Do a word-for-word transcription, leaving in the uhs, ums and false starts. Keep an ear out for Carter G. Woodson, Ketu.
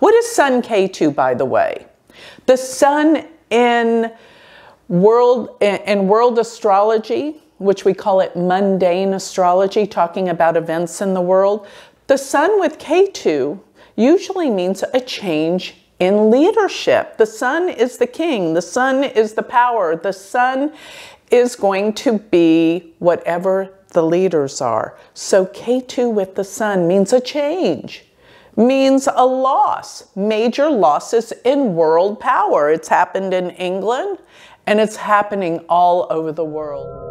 What is Sun Ketu, by the way? The sun in world, in world astrology, which we call it mundane astrology, talking about events in the world, the sun with Ketu usually means a change in leadership. The sun is the king. The sun is the power. The sun is going to be whatever the leaders are. So Ketu with the sun means a change, means a loss, major losses in world power. It's happened in England and it's happening all over the world.